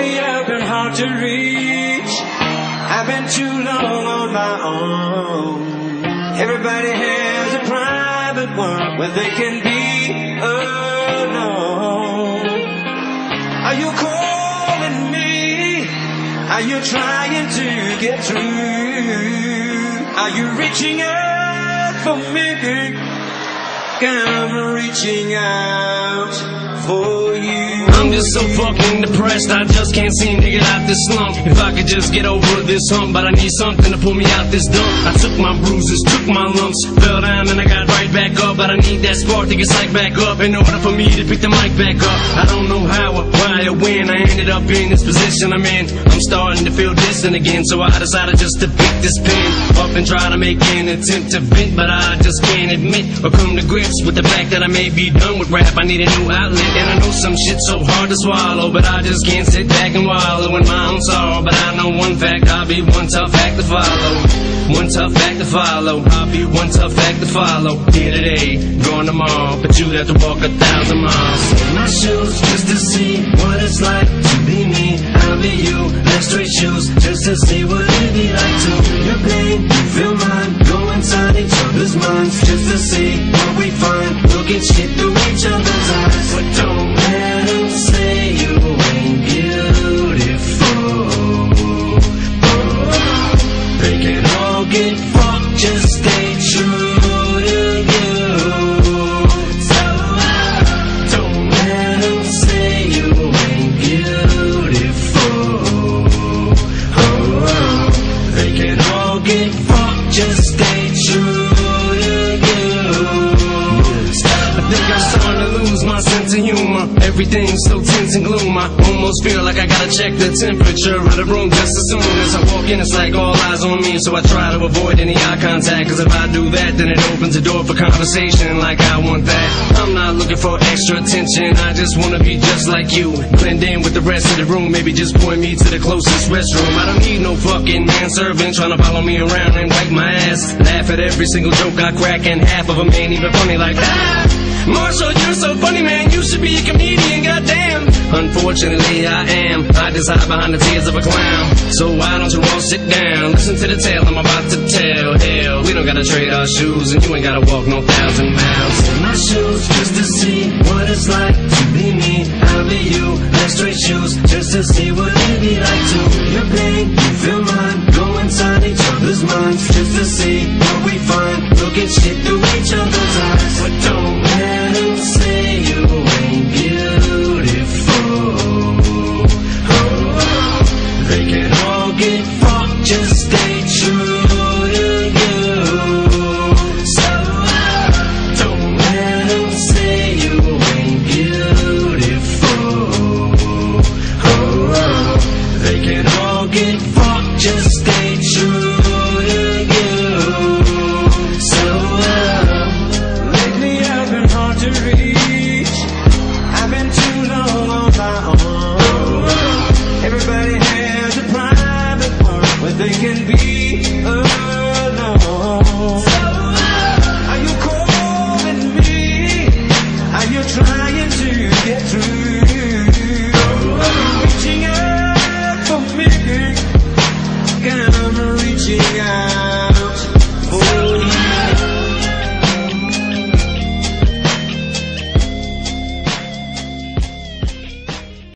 Lately I've been hard to reach. I've been too long on my own. Everybody has a private one where they can be alone. Are you calling me? Are you trying to get through? Are you reaching out for me? I'm reaching out for you. I'm just so fucking depressed, I just can't seem to get out this slump. If I could just get over this hump, but I need something to pull me out this dump. I took my bruises, took my lumps, fell down and I got right back up. But I need that spark to get psyched back up in order for me to pick the mic back up. I don't know how or why or when I ended up in this position I'm in. I'm starting to feel distant again, so I decided just to pick this pen up and try to make an attempt to vent. But I just can't admit or come to grips with the fact that I may be done with rap. I need a new outlet, and I know some shit's so hard to swallow, but I just can't sit back and wallow in my own sorrow. But I know one fact, I'll be one tough act to follow. One tough act to follow. I'll be one tough act to follow. Here today, gone tomorrow, but you'd have to walk 1,000 miles. In my shoes, just to see what it's like to be me. I'll be you, let's straight shoes, just to see what it'd be like to feel your pain, you feel mine, go inside each other's minds, just to see what we find, look at shit through each other's eyes. But don't let them say you ain't beautiful. Oh, they can all get fucked, just stay true. Everything's so tense and gloom, I almost feel like I gotta check the temperature of the room. Just as soon as I walk in, it's like all eyes on me, so I try to avoid any eye contact, cause if I do that, then it opens the door for conversation like I want that. I'm not looking for extra attention, I just wanna be just like you, blend in with the rest of the room, maybe just point me to the closest restroom. I don't need no fucking manservant trying to follow me around and wipe my ass, laugh at every single joke I crack, and half of them ain't even funny like that. Marshall, you're so funny, man, you should be a comedian, goddamn. Unfortunately, I am. I just hide behind the tears of a clown. So why don't you all sit down, listen to the tale I'm about to tell. Hell, we don't gotta trade our shoes, and you ain't gotta walk no 1,000 miles. In my shoes, just to see what it's like to be me. I'll be you, let's straight shoes, just to see what it'd be like to feel your pain, you feel mine, go inside each other's minds, just to see what we find, look at shit through each other's eyes. But don't let them say you ain't beautiful. Oh, they can all get fucked, just stay true. I'm reaching out.